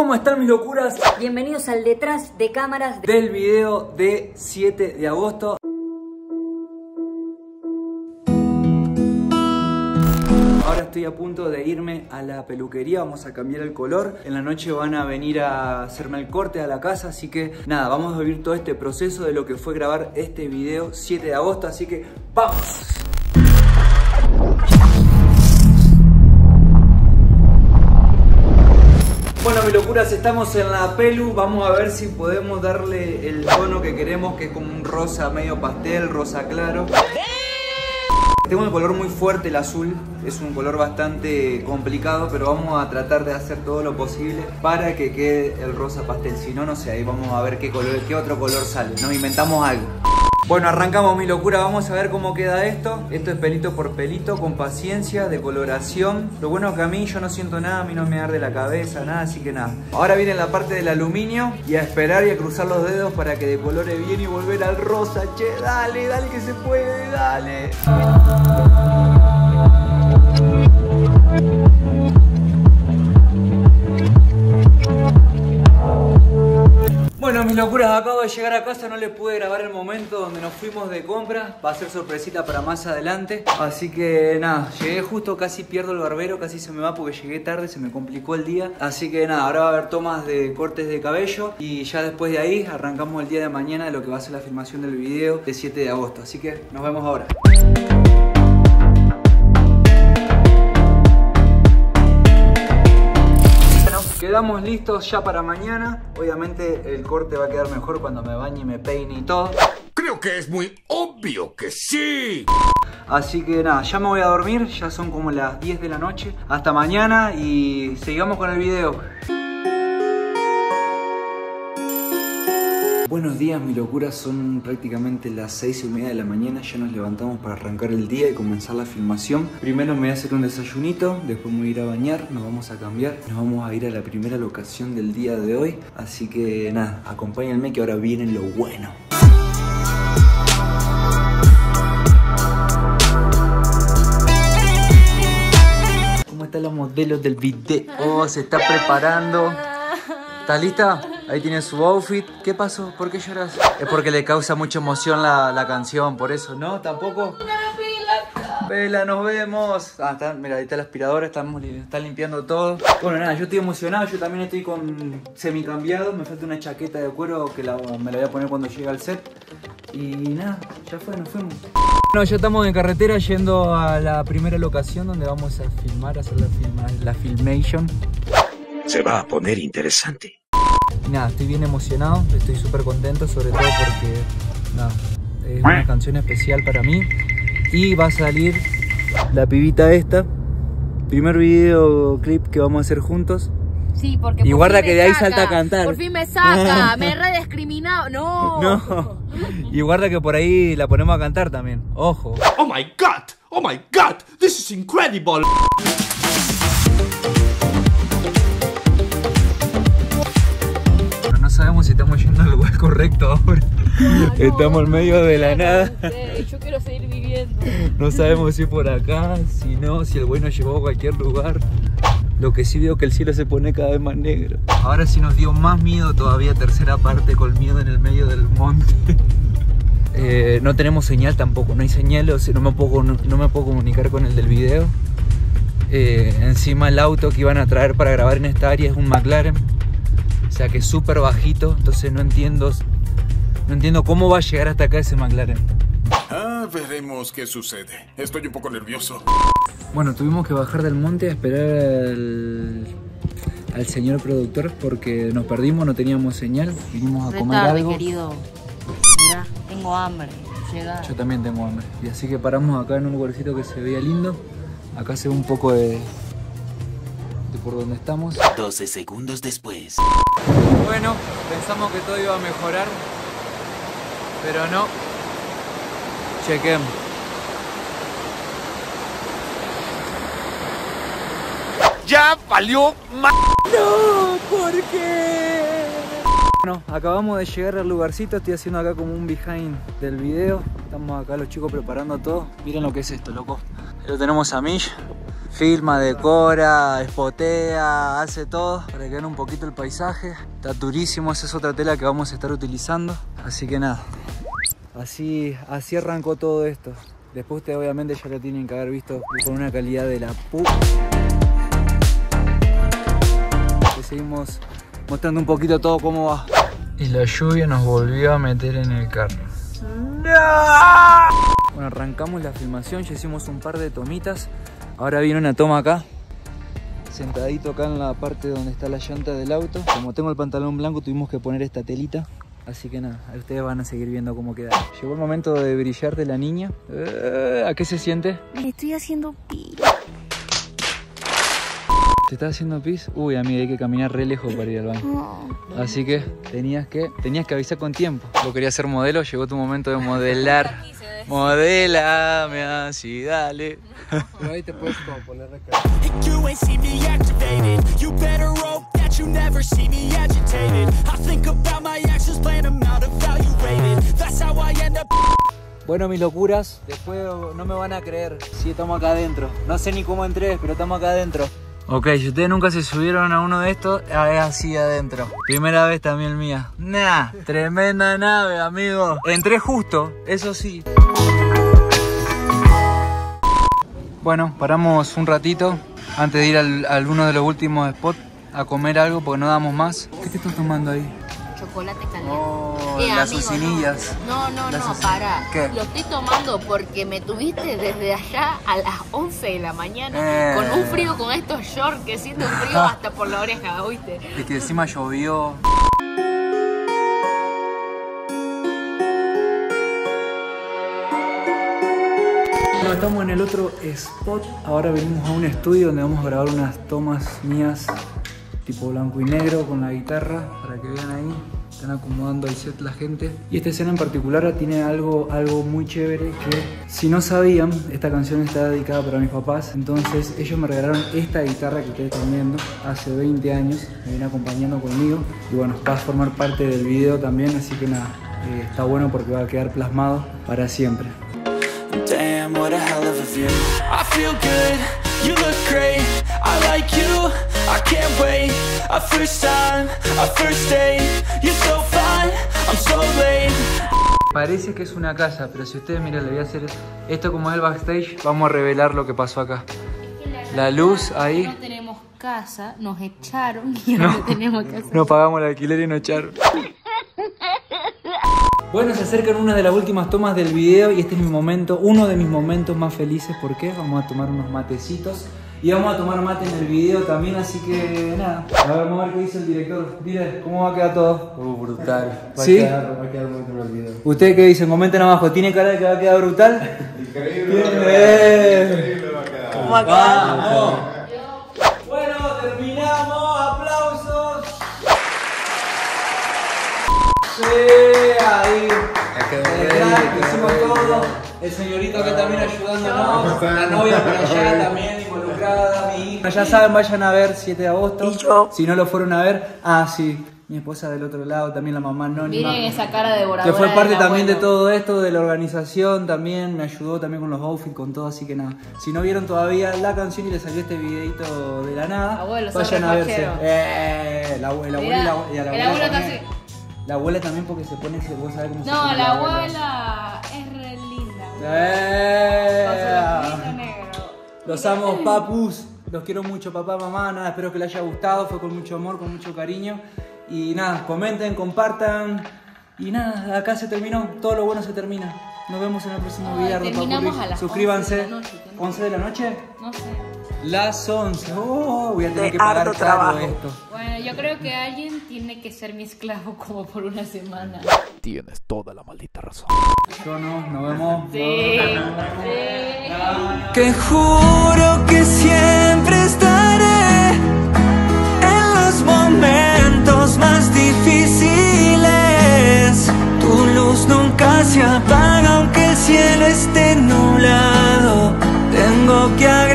¿Cómo están mis locuras? Bienvenidos al detrás de cámaras del video de 7 de agosto. Ahora estoy a punto de irme a la peluquería, vamos a cambiar el color. En la noche van a venir a hacerme el corte a la casa, así que nada, vamos a vivir todo este proceso de lo que fue grabar este video 7 de agosto, así que ¡vamos! Bueno, mi locuras, estamos en la pelu, vamos a ver si podemos darle el tono que queremos, que es como un rosa medio pastel, rosa claro. Tengo un color muy fuerte, el azul, es un color bastante complicado, pero vamos a tratar de hacer todo lo posible para que quede el rosa pastel, si no, no sé, ahí vamos a ver qué otro color sale, nos inventamos algo. Bueno, arrancamos mi locura, vamos a ver cómo queda esto. Esto es pelito por pelito, con paciencia, de coloración. Lo bueno es que a mí yo no siento nada, a mí no me arde la cabeza, nada, así que nada. Ahora viene la parte del aluminio y a esperar y a cruzar los dedos para que decolore bien y volver al rosa. Che, dale, dale que se puede, dale. Bueno, mis locuras, acabo de llegar a casa, no les pude grabar el momento donde nos fuimos de compras. Va a ser sorpresita para más adelante. Así que nada, llegué justo, casi pierdo el barbero, casi se me va porque llegué tarde, se me complicó el día. Así que nada, ahora va a haber tomas de cortes de cabello y ya después de ahí arrancamos el día de mañana de lo que va a ser la filmación del video de 7 de agosto. Así que nos vemos ahora. Quedamos listos ya para mañana. Obviamente el corte va a quedar mejor cuando me bañe y me peine y todo. Creo que es muy obvio que sí. Así que nada, ya me voy a dormir. Ya son como las 10 de la noche. Hasta mañana y sigamos con el video. Buenos días, mi locura, son prácticamente las 6:30 de la mañana, ya nos levantamos para arrancar el día y comenzar la filmación. Primero me voy a hacer un desayunito, después me voy a ir a bañar, nos vamos a cambiar, nos vamos a ir a la primera locación del día de hoy. Así que nada, acompáñenme que ahora viene lo bueno. ¿Cómo están los modelos del video? Se está preparando. ¿Estás lista? Ahí tiene su outfit. ¿Qué pasó? ¿Por qué lloras? Es porque le causa mucha emoción la canción, por eso, ¿no? ¿Tampoco? Vela, nos vemos. Ah, mira, ahí está la aspiradora, están limpiando todo. Bueno, nada, yo estoy emocionado, yo también estoy con semicambiado. Me falta una chaqueta de cuero que me la voy a poner cuando llegue al set. Y nada, ya fue, nos fuimos. Bueno, ya estamos en carretera yendo a la primera locación donde vamos a filmar, a hacer la filmation. Se va a poner interesante. Nada, estoy bien emocionado, estoy súper contento, sobre todo porque nada, es una canción especial para mí. Y va a salir la pibita esta, primer videoclip que vamos a hacer juntos. Sí, porque y por guarda que de ahí salta a cantar. Por fin me saca, me he rediscriminado, no. Y guarda que por ahí la ponemos a cantar también, ojo. Oh my god, this is incredible. Sabemos si estamos yendo al lugar correcto ahora. Estamos en medio de la nada. Yo quiero seguir viviendo. No sabemos si por acá, si no, si el güey nos llevó a cualquier lugar. Lo que sí veo que el cielo se pone cada vez más negro. Ahora sí nos dio más miedo todavía, tercera parte con miedo en el medio del monte. No tenemos señal tampoco, no hay señal, o sea, no me puedo comunicar con el del video. Encima el auto que iban a traer para grabar en esta área es un McLaren. O sea que es súper bajito, entonces no entiendo cómo va a llegar hasta acá ese McLaren. Ah, veremos qué sucede. Estoy un poco nervioso. Bueno, tuvimos que bajar del monte a esperar al señor productor porque nos perdimos, no teníamos señal. Vinimos a comer algo. Querido. Mirá, tengo hambre. Llega. Yo también tengo hambre. Y así que paramos acá en un lugarcito que se veía lindo. Acá se ve un poco de por donde estamos. 12 segundos después. Bueno, pensamos que todo iba a mejorar, pero no. Chequemos. ¡Ya valió más! ¡No! ¿Por qué? Bueno, acabamos de llegar al lugarcito, estoy haciendo acá como un behind del video. Estamos acá los chicos preparando todo. Miren lo que es esto, loco. Ahí lo tenemos a Mish. Filma, decora, espotea, hace todo para que vean un poquito el paisaje. Está durísimo, esa es otra tela que vamos a estar utilizando. Así que nada, así arrancó todo esto. Después ustedes obviamente ya lo tienen que haber visto con una calidad de la puta. Seguimos mostrando un poquito todo cómo va. Y la lluvia nos volvió a meter en el carro. ¡No! Bueno, arrancamos la filmación, ya hicimos un par de tomitas. Ahora viene una toma acá, sentadito acá en la parte donde está la llanta del auto. Como tengo el pantalón blanco, tuvimos que poner esta telita. Así que nada, ustedes van a seguir viendo cómo queda. Llegó el momento de brillar de la niña. ¿A qué se siente? Me estoy haciendo pis. ¿Te estás haciendo pis? Uy, a mí hay que caminar re lejos para ir al baño. No. Así que tenías que avisar con tiempo. Vos querías ser modelo, llegó tu momento de modelar. Modélame así, dale. Pero ahí te puedes como poner de cara. Bueno, mis locuras, después no me van a creer. Sí, estamos acá adentro. No sé ni cómo entré, pero estamos acá adentro. Ok, si ustedes nunca se subieron a uno de estos, es así adentro. Primera vez también mía. Nah, tremenda nave, amigo. Entré justo, eso sí. Bueno, paramos un ratito antes de ir a uno de los últimos spots a comer algo porque no damos más. ¿Qué te estás tomando ahí? Chocolate caliente. Oh, las ocinillas. No, para. ¿Qué? Lo estoy tomando porque me tuviste desde allá a las 11 de la mañana con un frío, con estos shorts que siento un frío hasta por la oreja, ¿oíste? Y que encima llovió. Bueno, estamos en el otro spot. Ahora venimos a un estudio donde vamos a grabar unas tomas mías tipo blanco y negro con la guitarra, para que vean ahí, están acomodando el set la gente. Y esta escena en particular tiene algo muy chévere que, si no sabían, esta canción está dedicada para mis papás. Entonces ellos me regalaron esta guitarra que ustedes están viendo, hace 20 años, me viene acompañando conmigo. Y bueno, va a formar parte del video también, así que nada, está bueno porque va a quedar plasmado para siempre. Damn, what a hell of a view. I feel good, you look great, I like you, I can't wait. A first time, a first date, you're so fine, I'm so late. Parece que es una casa, pero si ustedes miren, le voy a hacer esto como es el backstage, vamos a revelar lo que pasó acá. Es que la luz ahí. No tenemos casa, nos echaron y no tenemos casa. No pagamos el alquiler y nos echaron. Bueno, se acercan una de las últimas tomas del video y este es mi momento, uno de mis momentos más felices porque vamos a tomar unos matecitos y vamos a tomar mate en el video también, así que nada. A ver, vamos a ver qué dice el director. Dile, ¿cómo va a quedar todo? Brutal. ¿Sí? Va a quedar muy bueno el video. ¿Ustedes qué dicen? Comenten abajo. ¿Tiene cara de que va a quedar brutal? Increíble. Increíble va a quedar. ¿Cómo va a quedar? ¡Vamos! Bueno, terminamos. ¡Aplausos! ¡Sí! Ahí, hicimos todo, el señorito que también ayudándonos, la novia por allá también involucrada, mi hija. Ya saben, vayan a ver 7 de agosto, si no lo fueron a ver, sí, mi esposa del otro lado, también la mamá anónima. Miren esa cara devoradora. Que fue parte también de todo esto, de la organización también, me ayudó también con los outfits, con todo, así que nada. Si no vieron todavía la canción y les salió este videito de la nada, abuelo, vayan a verse. El abuelo La abuela también porque se pone, vos sabés cómo se pone. No, la abuela es re linda. Con su negro. Los amo, papus. Los quiero mucho, papá, mamá. Nada, espero que les haya gustado. Fue con mucho amor, con mucho cariño. Y nada, comenten, compartan. Y nada, acá se terminó. Todo lo bueno se termina. Nos vemos en el próximo video. Suscríbanse. 11 de la noche. No sé. Las 11. Oh, voy a tener que pagar caro esto. Bueno, yo creo que alguien tiene que ser mi esclavo como por una semana. Tienes toda la maldita razón. Yo no, nos vemos. Sí, sí. Que juro que siempre estaré en los momentos más difíciles. Tu luz nunca se apaga aunque el cielo esté nublado. Tengo que